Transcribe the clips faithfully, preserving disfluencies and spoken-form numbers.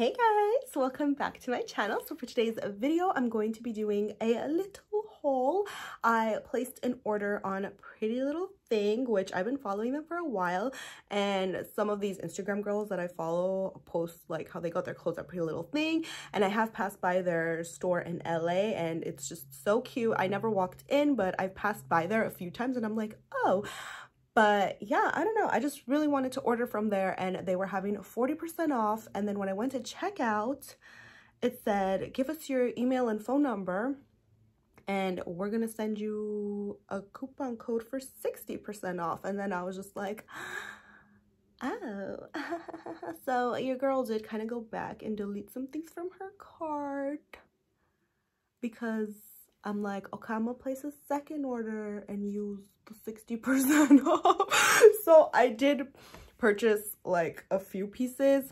Hey guys, welcome back to my channel. So for today's video, I'm going to be doing a little haul. I placed an order on Pretty Little Thing, which I've been following them for a while, and some of these Instagram girls that I follow post like how they got their clothes at Pretty Little Thing, and I have passed by their store in L A and it's just so cute. I never walked in, but I've passed by there a few times and I'm like, oh. But yeah, I don't know. I just really wanted to order from there and they were having forty percent off. And then when I went to check out, it said, give us your email and phone number and we're going to send you a coupon code for sixty percent off. And then I was just like, oh. So your girl did kind of go back and delete some things from her card because I'm like, okay, I'm gonna place a second order and use the sixty percent off. So I did purchase like a few pieces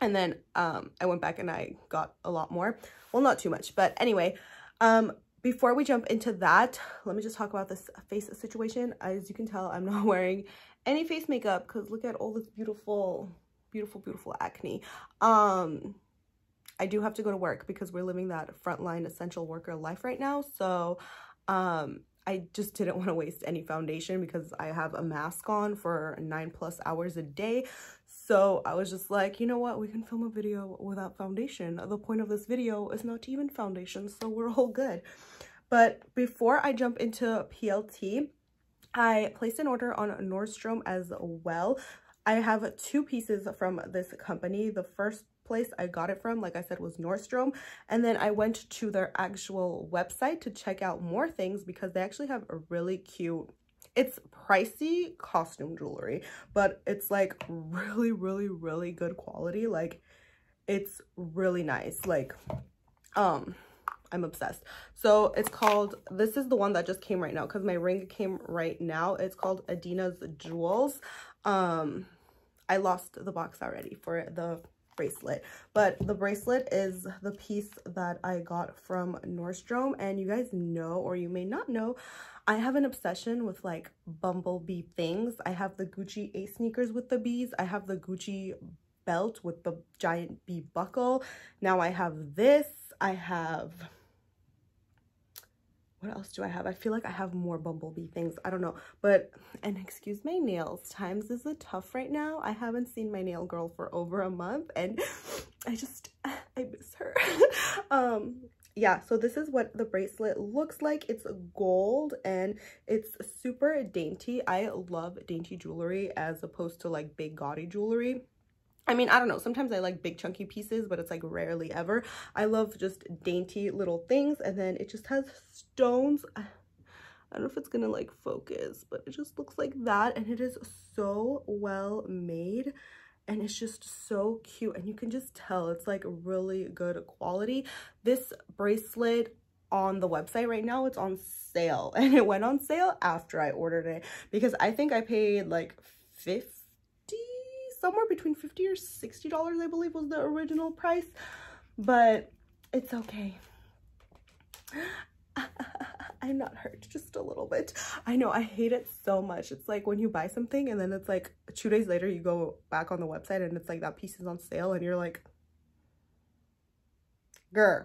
and then um, I went back and I got a lot more. Well, not too much, but anyway, um, before we jump into that, let me just talk about this face situation. As you can tell, I'm not wearing any face makeup because look at all this beautiful, beautiful, beautiful acne. Um... I do have to go to work because we're living that frontline essential worker life right now. So um, I just didn't want to waste any foundation because I have a mask on for nine plus hours a day. So I was just like, you know what? We can film a video without foundation. The point of this video is not even foundation. So we're all good. But before I jump into P L T, I placed an order on Nordstrom as well. I have two pieces from this company. The first place I got it from, like I said, was Nordstrom, and then I went to their actual website to check out more things because they actually have a really cute, it's pricey costume jewelry, but it's like really really really good quality. Like it's really nice. Like um I'm obsessed. So it's called, this is the one that just came right now because my ring came right now. It's called Adina's Jewels. um I lost the box already for the bracelet, but the bracelet is the piece that I got from Nordstrom. And you guys know, or you may not know, I have an obsession with like bumblebee things. I have the Gucci Ace sneakers with the bees, I have the Gucci belt with the giant bee buckle, now I have this, I have, what else do I have? I feel like I have more bumblebee things. I don't know. But, and excuse my nails. Times is a tough right now. I haven't seen my nail girl for over a month. And I just, I miss her. um, yeah, so this is what the bracelet looks like. It's gold and it's super dainty. I love dainty jewelry as opposed to like big gaudy jewelry. I mean, I don't know. Sometimes I like big chunky pieces, but it's like rarely ever. I love just dainty little things. And then it just has stones. I don't know if it's going to like focus, but it just looks like that. And it is so well made. And it's just so cute. And you can just tell it's like really good quality. This bracelet on the website right now, it's on sale. And it went on sale after I ordered it because I think I paid like fifty. Somewhere between fifty or sixty dollars, I believe, was the original price, but it's okay. I'm not hurt, just a little bit. I know, I hate it so much. It's like when you buy something and then it's like two days later you go back on the website and it's like that piece is on sale and you're like, grr,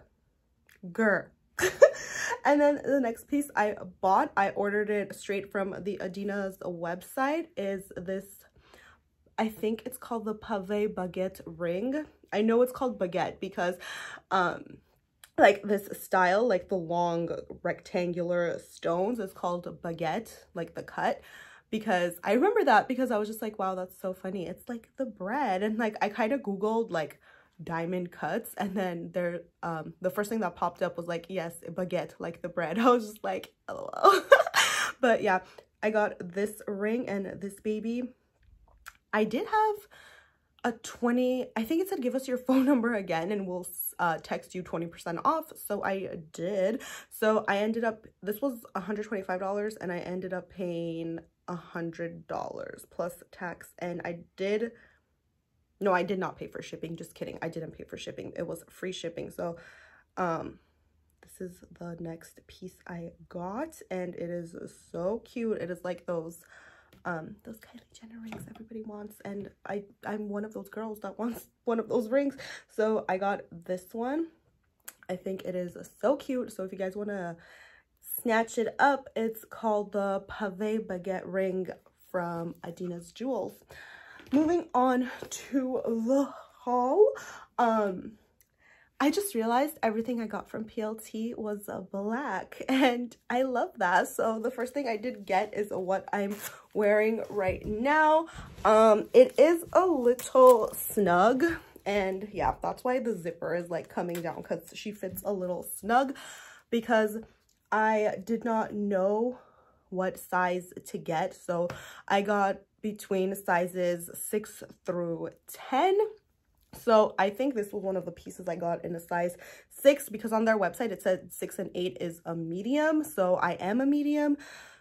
grr. And then the next piece I bought, I ordered it straight from the Adina's website, is this, I think it's called the Pavé Baguette ring. I know it's called baguette because um, like this style, like the long rectangular stones, is called baguette, like the cut. Because I remember that because I was just like, wow, that's so funny. It's like the bread. And like I kind of Googled like diamond cuts. And then there, um, the first thing that popped up was like, yes, baguette, like the bread. I was just like, lol. But yeah, I got this ring and this baby. I did have a twenty, I think it said give us your phone number again and we'll uh, text you twenty percent off. So I did. So I ended up, this was one hundred twenty-five dollars and I ended up paying one hundred dollars plus tax. And I did, no, I did not pay for shipping. Just kidding. I didn't pay for shipping. It was free shipping. So um, this is the next piece I got and it is so cute. It is like those Um, those Kylie Jenner rings everybody wants, and I, I'm one of those girls that wants one of those rings. So I got this one. I think it is so cute. So if you guys want to snatch it up, it's called the Pavé Baguette Ring from Adina's Jewels. Moving on to the haul. Um, I just realized everything I got from P L T was uh, black, and I love that. So the first thing I did get is what I'm wearing right now. Um, it is a little snug, and yeah, that's why the zipper is like coming down, because she fits a little snug, because I did not know what size to get. So I got between sizes six through ten. So I think this was one of the pieces I got in a size six, because on their website it said six and eight is a medium. So I am a medium.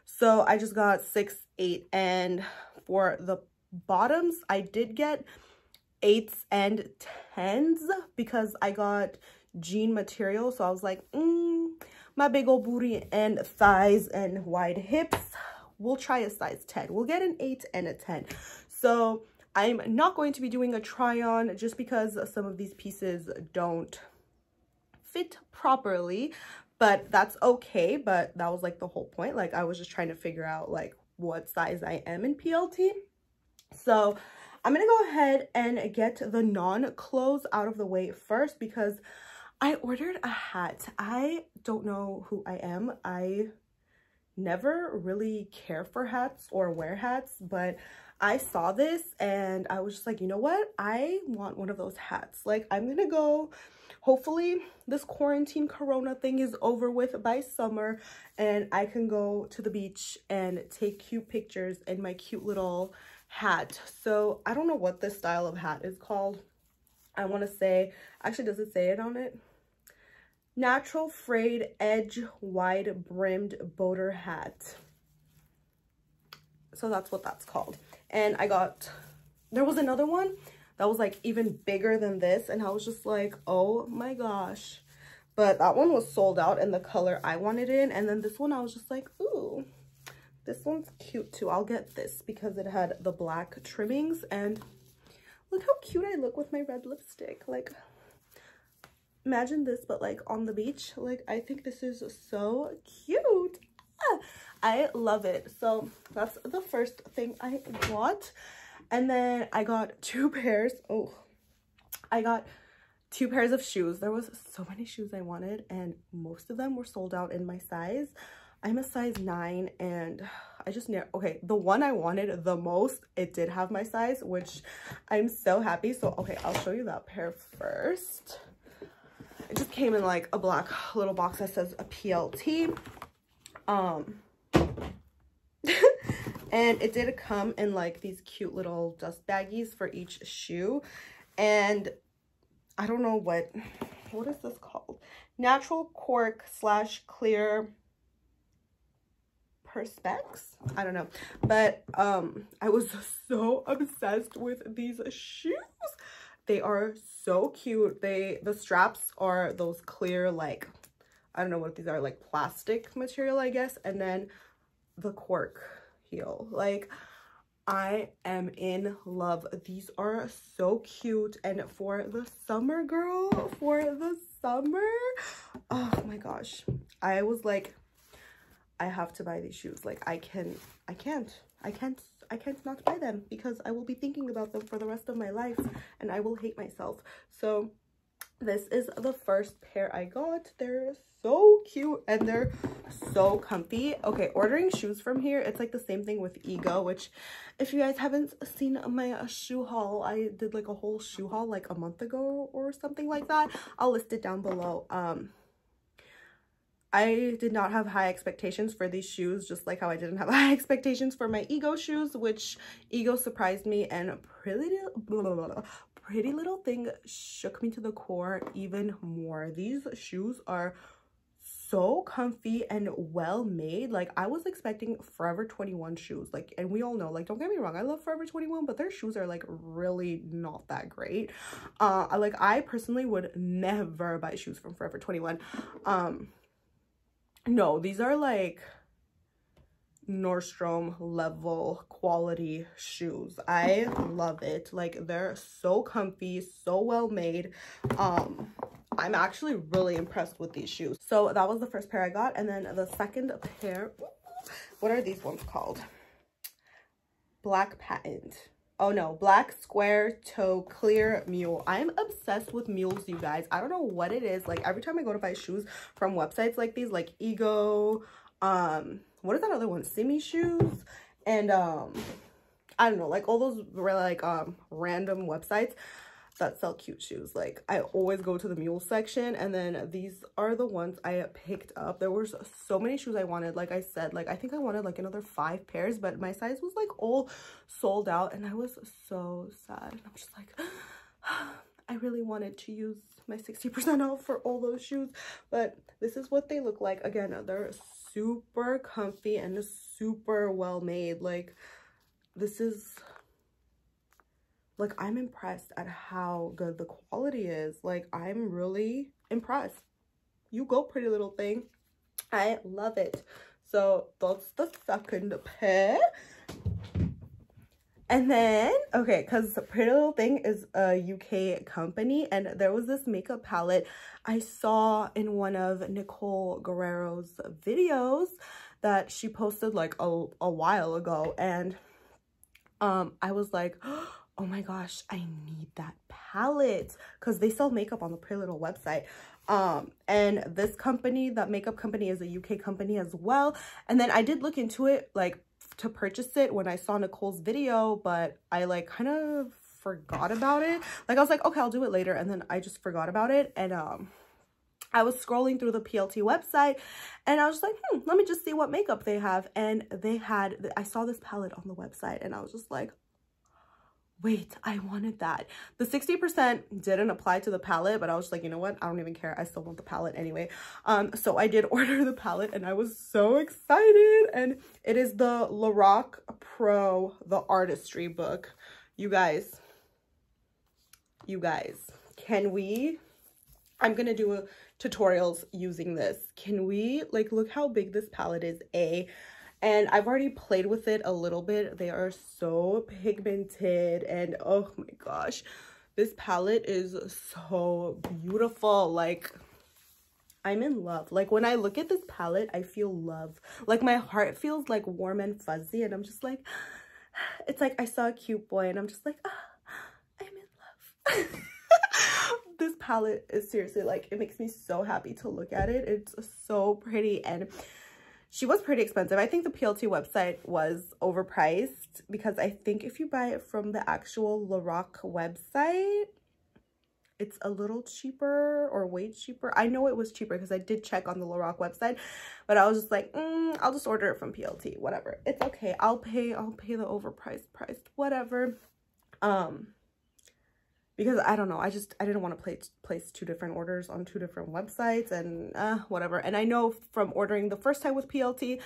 So I just got six, eight, and for the bottoms, I did get eights and tens because I got jean material. So I was like, mm, my big old booty and thighs and wide hips, we'll try a size ten. We'll get an eight and a ten. So I'm not going to be doing a try on just because some of these pieces don't fit properly, but that's okay. But that was like the whole point. Like I was just trying to figure out like what size I am in P L T. So I'm going to go ahead and get the non-clothes out of the way first, because I ordered a hat. I don't know who I am. I never really care for hats or wear hats, but I saw this and I was just like, you know what? I want one of those hats. Like, I'm gonna go, hopefully this quarantine corona thing is over with by summer and I can go to the beach and take cute pictures in my cute little hat. So I don't know what this style of hat is called. I wanna say, actually, does it say it on it? Natural frayed edge wide brimmed boater hat. So that's what that's called. And I got, there was another one that was like even bigger than this, and I was just like, oh my gosh. But that one was sold out in the color I wanted in. And then this one, I was just like, ooh, this one's cute too. I'll get this because it had the black trimmings, and look how cute I look with my red lipstick. Like, imagine this, but like on the beach. Like, I think this is so cute. Ah! I love it. So that's the first thing I got. And then I got two pairs. Oh, I got two pairs of shoes. There was so many shoes I wanted, and most of them were sold out in my size. I'm a size nine, and I just never, okay, the one I wanted the most, it did have my size, which I'm so happy. So, okay, I'll show you that pair first. It just came in like a black little box that says a P L T. Um... And it did come in like these cute little dust baggies for each shoe, and I don't know what what is this called, natural cork slash clear perspex, I don't know, but um I was so obsessed with these shoes. They are so cute. They the straps are those clear, like, I don't know what these are, like plastic material, I guess, and then the cork heel. Like, I am in love. These are so cute, and for the summer, girl, for the summer, oh my gosh, I was like, I have to buy these shoes. Like, I can I can't I can't I can't not buy them, because I will be thinking about them for the rest of my life and I will hate myself. So this is the first pair I got. They're so cute and they're so comfy. Okay, ordering shoes from here, it's like the same thing with Ego, which if you guys haven't seen my uh, shoe haul, I did like a whole shoe haul like a month ago or something like that. I'll list it down below. Um, I did not have high expectations for these shoes, just like how I didn't have high expectations for my Ego shoes, which Ego surprised me, and pretty blah, blah, blah, blah. Pretty Little Thing shook me to the core even more. These shoes are so comfy and well made. Like, I was expecting Forever twenty-one shoes, like, and we all know, like, don't get me wrong, I love Forever twenty-one, but their shoes are like really not that great. Uh like, I personally would never buy shoes from Forever twenty-one. Um no, these are like Nordstrom level quality shoes. I love it. Like, they're so comfy, so well made. Um, I'm actually really impressed with these shoes. So that was the first pair I got. And then the second pair, what are these ones called? Black Patent. Oh no, Black Square Toe Clear Mule. I'm obsessed with mules, you guys. I don't know what it is. Like, every time I go to buy shoes from websites like these, like Ego, um, what is that other one? Simi Shoes? And, um, I don't know, like, all those, like, um, random websites that sell cute shoes. Like, I always go to the mule section, and then these are the ones I picked up. There were so many shoes I wanted. Like I said, like, I think I wanted like another five pairs, but my size was like all sold out, and I was so sad. And I'm just like, I really wanted to use my sixty percent off for all those shoes, but this is what they look like. Again, they're super comfy and super well made. Like, this is, like, I'm impressed at how good the quality is. Like, I'm really impressed. You go, Pretty Little Thing. I love it. So that's the second pair. And then, okay, because Pretty Little Thing is a U K company, and there was this makeup palette I saw in one of Nicole Guerrero's videos that she posted, like, a, a while ago. And um, I was like, oh my gosh, I need that palette, because they sell makeup on the Pretty Little website. Um, and this company, that makeup company, is a U K company as well. And then I did look into it, like, to purchase it when I saw Nicole's video, but I, like, kind of forgot about it. Like, I was like, okay, I'll do it later. And then I just forgot about it. And um, I was scrolling through the P L T website, and I was just like, hmm, let me just see what makeup they have. And they had, I saw this palette on the website, and I was just like, wait, I wanted that. The sixty percent didn't apply to the palette, but I was like, you know what? I don't even care. I still want the palette anyway. Um, so I did order the palette, and I was so excited. And it is the Lorac Pro, the Artistry Book. You guys, you guys, can we, I'm gonna do a tutorials using this. Can we, like, look how big this palette is, A. And I've already played with it a little bit. They are so pigmented, and oh my gosh, this palette is so beautiful. Like, I'm in love. Like, when I look at this palette, I feel love. Like, my heart feels like warm and fuzzy, and I'm just like, it's like I saw a cute boy, and I'm just like, ah, I'm in love. This palette is seriously, like, it makes me so happy to look at it. It's so pretty, and she was pretty expensive. I think the P L T website was overpriced, because I think if you buy it from the actual Lorac website, it's a little cheaper, or way cheaper. I know it was cheaper because I did check on the Lorac website, but I was just like, mm, I'll just order it from P L T, whatever. It's okay. I'll pay, I'll pay the overpriced price, whatever. Um, because I don't know, I just, I didn't want to place, place two different orders on two different websites, and uh, whatever. And I know from ordering the first time with P L T,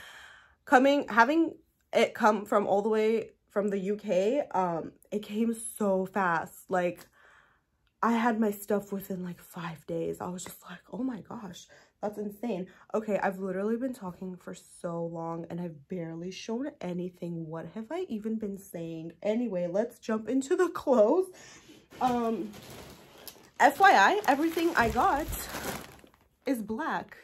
coming, having it come from all the way from the U K, um, it came so fast. Like, I had my stuff within like five days. I was just like, oh my gosh, that's insane. Okay, I've literally been talking for so long, and I've barely shown anything. What have I even been saying? Anyway, let's jump into the clothes. Um, F Y I, everything I got is black,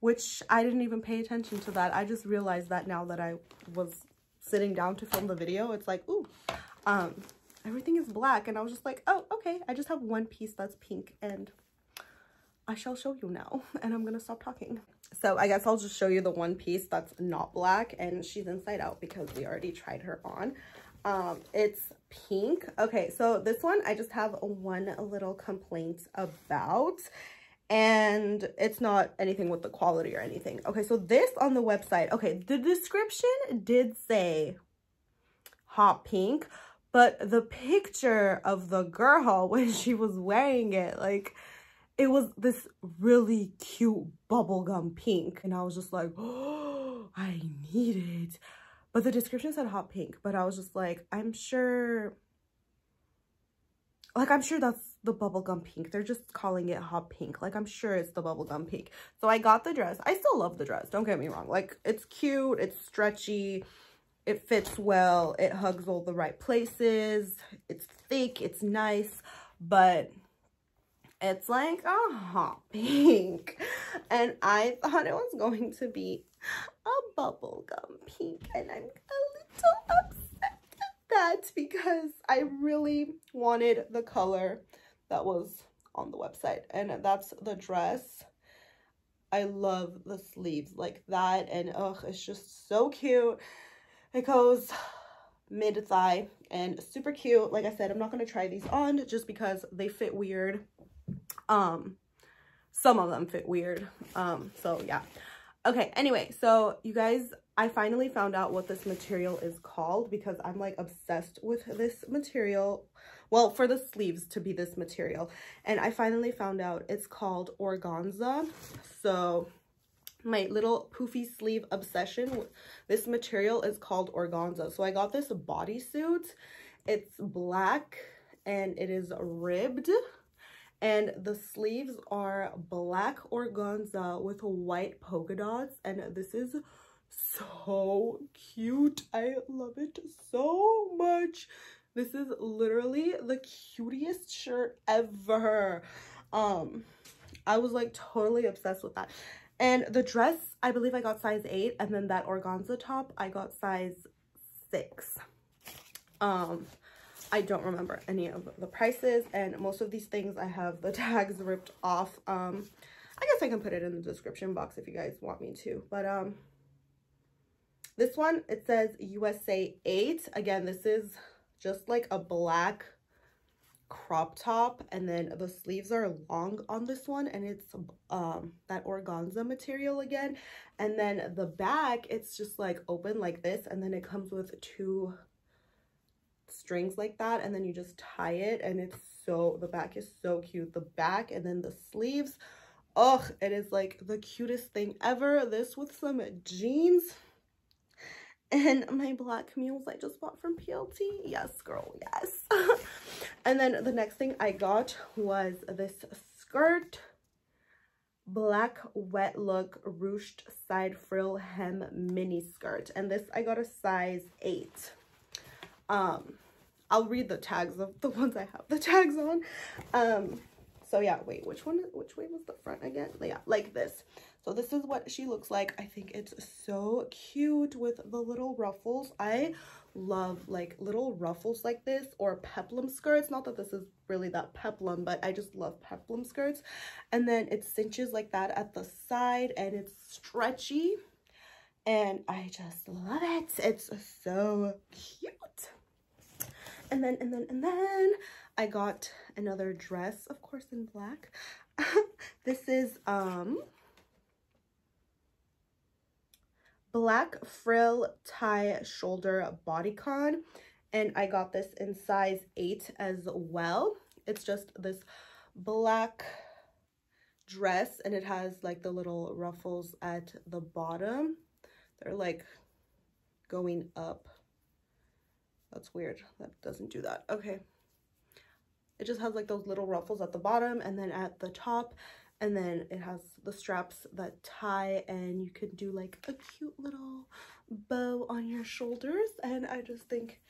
which I didn't even pay attention to that. I just realized that now that I was sitting down to film the video. It's like, ooh, um, everything is black. And I was just like, oh, okay. I just have one piece that's pink, and I shall show you now, and I'm going to stop talking. So I guess I'll just show you the one piece that's not black, and she's inside out because we already tried her on. Um, it's pink. Okay, so this one I just have one little complaint about, and it's not anything with the quality or anything. Okay, so this on the website, okay, the description did say hot pink, but the picture of the girl when she was wearing it, like, it was this really cute bubblegum pink, and I was just like, oh, I need it. But the description said hot pink, but I was just like, I'm sure, like, I'm sure that's the bubblegum pink. They're just calling it hot pink. Like, I'm sure it's the bubblegum pink. So I got the dress. I still love the dress. Don't get me wrong. Like, it's cute. It's stretchy. It fits well. It hugs all the right places. It's thick. It's nice. But it's like a hot pink. And I thought it was going to be a bubblegum pink. And I'm a little upset at that because I really wanted the color that was on the website. And that's the dress. I love the sleeves like that. And ugh, it's just so cute. It goes mid-thigh and super cute. Like I said, I'm not going to try these on just because they fit weird. Um, some of them fit weird. Um, so yeah. Okay, anyway, so you guys, I finally found out what this material is called because I'm like obsessed with this material. Well, for the sleeves to be this material. And I finally found out it's called organza. So my little poofy sleeve obsession, this material is called organza. So I got this bodysuit. It's black and it is ribbed, and the sleeves are black organza with white polka dots, and this is so cute. I love it so much. This is literally the cutest shirt ever. um I was like totally obsessed with that. And the dress, I believe I got size eight, and then that organza top, I got size six. Um, I don't remember any of the prices, and most of these things I have the tags ripped off. Um, I guess I can put it in the description box if you guys want me to. But um, this one, it says U S A eight. Again, this is just like a black crop top, and then the sleeves are long on this one, and it's um that organza material again. And then the back, it's just like open like this, and then it comes with two strings like that, and then you just tie it, and it's so, the back is so cute. The back and then the sleeves, oh, it is like the cutest thing ever. This with some jeans and my black mules I just bought from P L T. Yes, girl, yes. And then the next thing I got was this skirt. Black wet look ruched side frill hem mini skirt. And this, I got a size eight. Um, I'll read the tags of the ones I have the tags on. Um, so yeah, wait, which one, which way was the front again? Yeah, like this. So this is what she looks like. I think it's so cute with the little ruffles. I love like little ruffles like this, or peplum skirts. Not that this is really that peplum, but I just love peplum skirts. And then it cinches like that at the side, and it's stretchy, and I just love it. It's so cute. And then, and then, and then I got another dress, of course, in black. This is, um... black frill tie shoulder bodycon, and I got this in size eight as well. It's just this black dress, and it has like the little ruffles at the bottom. They're like going up. That's weird, that doesn't do that. Okay, it just has like those little ruffles at the bottom and then at the top. And then it has the straps that tie, and you can do like a cute little bow on your shoulders. And I just think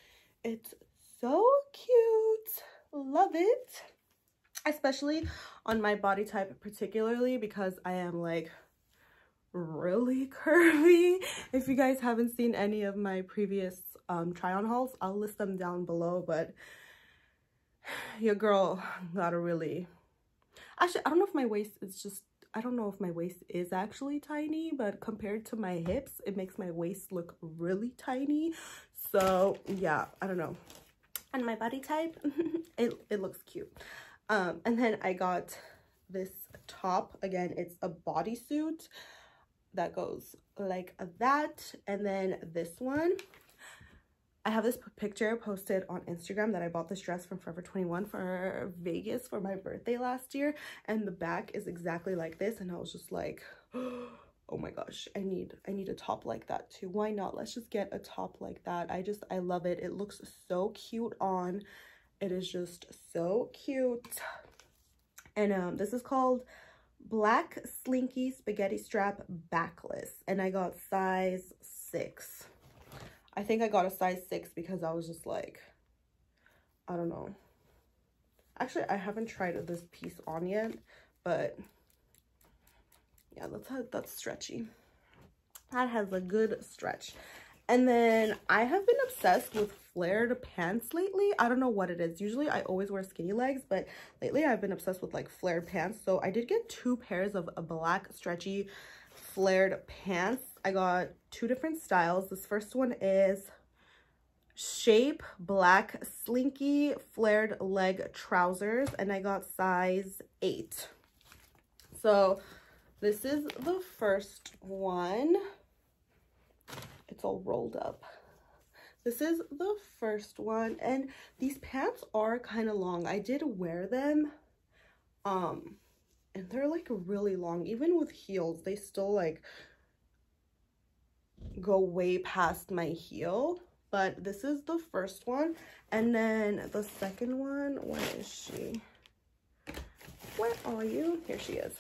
it's so cute. Love it. Especially on my body type particularly, because I am like really curvy. If you guys haven't seen any of my previous um, try on hauls, I'll list them down below. But your girl gotta really... Actually, I don't know if my waist is just, I don't know if my waist is actually tiny, but compared to my hips, it makes my waist look really tiny. So yeah, I don't know. And my body type, it, it looks cute. Um, and then I got this top. Again, it's a bodysuit that goes like that. And then this one. I have this picture posted on Instagram that I bought this dress from Forever twenty-one for Vegas for my birthday last year. And the back is exactly like this. And I was just like, oh my gosh, I need, I need a top like that too. Why not? Let's just get a top like that. I just, I love it. It looks so cute on. It is just so cute. And um, this is called Black Slinky Spaghetti Strap Backless. And I got size six. I think I got a size six because I was just like, I don't know. Actually, I haven't tried this piece on yet, but yeah, that's how, that's stretchy. That has a good stretch. And then I have been obsessed with flared pants lately. I don't know what it is. Usually I always wear skinny legs, but lately I've been obsessed with like flared pants. So I did get two pairs of black stretchy flared pants. I got two different styles. This first one is Shape Black Slinky Flared Leg Trousers, and I got size eight. So this is the first one. It's all rolled up. This is the first one, and these pants are kind of long. I did wear them, um, and they're like really long. Even with heels, they still like go way past my heel. But this is the first one, and then the second one, where is she? Where are you? Here she is.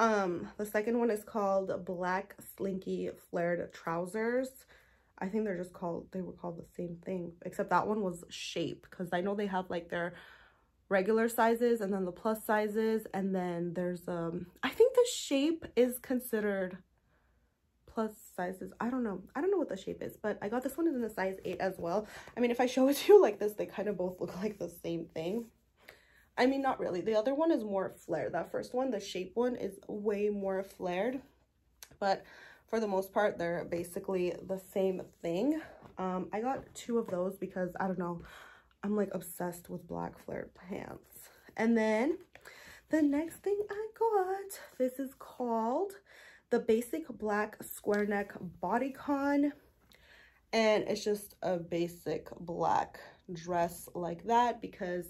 Um, the second one is called Black Slinky Flared Trousers. I think they're just called, they were called the same thing, except that one was Shape, because I know they have like their regular sizes and then the plus sizes, and then there's, um, I think the Shape is considered plus sizes. I don't know. I don't know what the shape is, but I got this one in the size eight as well. I mean, if I show it to you like this, they kind of both look like the same thing. I mean, not really. The other one is more flared. That first one, the Shape one, is way more flared. But for the most part, they're basically the same thing. Um, I got two of those because, I don't know, I'm like obsessed with black flared pants. And then the next thing I got, this is called the Basic Black Square Neck Bodycon. And it's just a basic black dress like that because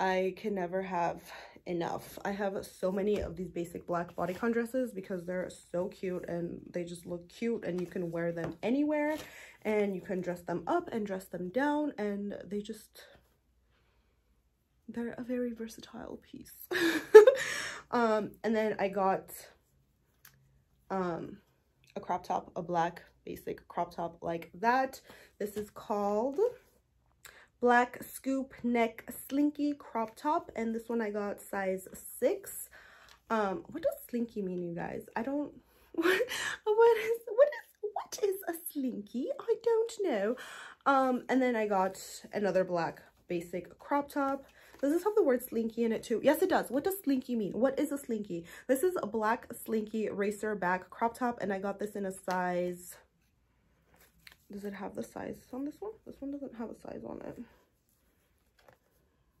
I can never have enough. I have so many of these basic black bodycon dresses because they're so cute and they just look cute, and you can wear them anywhere and you can dress them up and dress them down, and they just, they're a very versatile piece. um, and then I got um, a crop top, a black basic crop top like that. This is called Black Scoop Neck Slinky Crop Top, and this one I got size six. Um what does slinky mean, you guys? I don't what, what is what is what is a slinky? I don't know. Um and then I got another black basic crop top. Does this have the word slinky in it too? Yes, it does. What does slinky mean? What is a slinky? This is a black slinky racer back crop top, and I got this in a size, does it have the size on this one? This one doesn't have a size on it.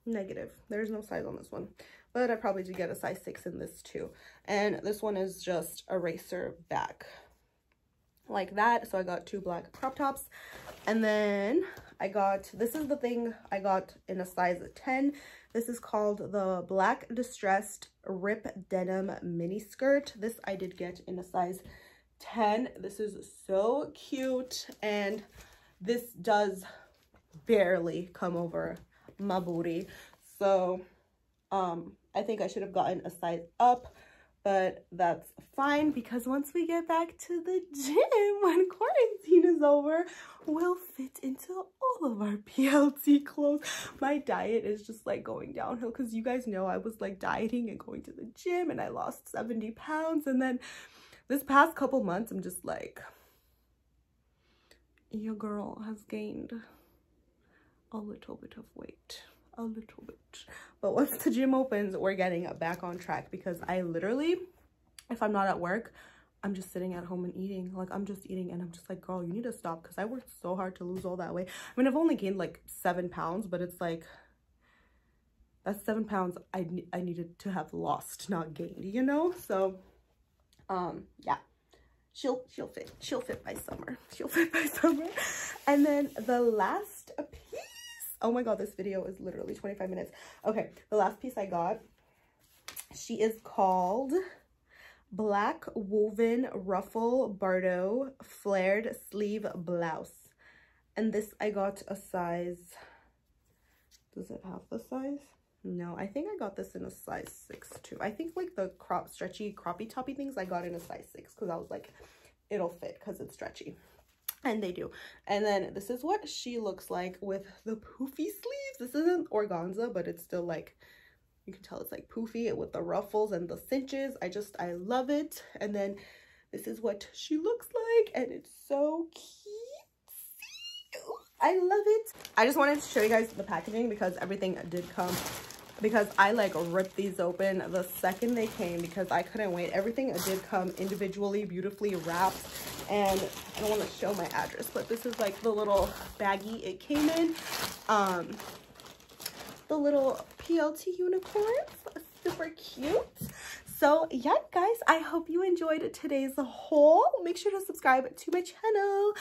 Negative. There's no size on this one. But I probably did get a size six in this too. And this one is just a racer back like that. So I got two black crop tops. And then I got, this is the thing I got in a size ten. This is called the Black Distressed Rip Denim Mini Skirt. This I did get in a size ten. This is so cute, and this does barely come over my booty, so um I think I should have gotten a size up, but that's fine because once we get back to the gym when quarantine is over, we'll fit into all of our P L T clothes. My diet is just like going downhill because you guys know I was like dieting and going to the gym, and I lost seventy pounds, and then this past couple months, I'm just like, your girl has gained a little bit of weight, a little bit. But once the gym opens, we're getting back on track because I literally, if I'm not at work, I'm just sitting at home and eating. Like, I'm just eating, and I'm just like, girl, you need to stop because I worked so hard to lose all that weight. I mean, I've only gained like seven pounds, but it's like, that's seven pounds I, I needed to have lost, not gained, you know? So Um, yeah, she'll, she'll fit, she'll fit by summer, she'll fit by summer. And then the last piece, oh my God, this video is literally twenty-five minutes. Okay. The last piece I got, she is called Black Woven Ruffle Bardo Flared Sleeve Blouse. And this, I got a size, does it have the size? No, I think I got this in a size six too. I think like the crop stretchy croppy toppy things I got in a size six because I was like, it'll fit because it's stretchy. And they do. And then this is what she looks like with the poofy sleeves. This isn't organza, but it's still like, you can tell it's like poofy with the ruffles and the cinches. I just, I love it. And then this is what she looks like, and it's so cute. I love it. I just wanted to show you guys the packaging because everything did come, because I like ripped these open the second they came because I couldn't wait. Everything did come individually, beautifully wrapped. And I don't want to show my address, but this is like the little baggie it came in. Um, the little P L T unicorns, super cute. So yeah, guys, I hope you enjoyed today's haul. Make sure to subscribe to my channel.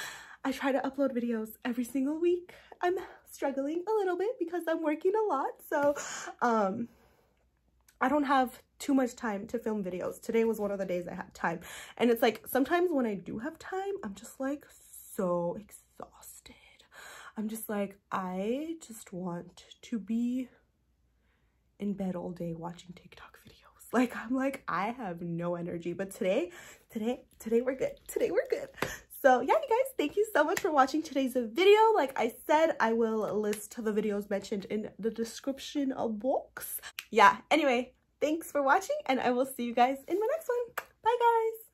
I try to upload videos every single week. I'm struggling a little bit because I'm working a lot, so um, I don't have too much time to film videos. Today was one of the days I had time, and it's like sometimes when I do have time, I'm just like so exhausted. I'm just like, I just want to be in bed all day watching TikTok videos. Like, I'm like, I have no energy, but today, today, today we're good. Today we're good. So yeah, you guys, thank you so much for watching today's video. Like I said, I will list the videos mentioned in the description box. Yeah, anyway, thanks for watching, and I will see you guys in my next one. Bye, guys.